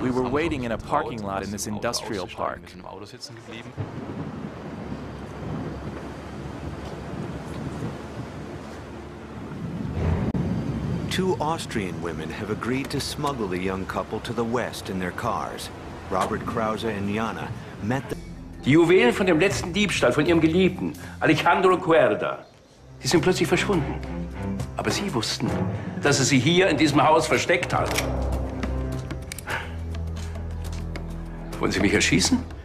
We were waiting in a parking lot in this industrial park. Two Austrian women have agreed to smuggle the young couple to the west in their cars. Robert Krause and Jana met them. Die Juwelen von dem letzten Diebstahl von ihrem Geliebten, Alejandro Cuerda, die sind plötzlich verschwunden. Aber sie wussten, dass er sie hier in diesem Haus versteckt hat. Wollen Sie mich erschießen?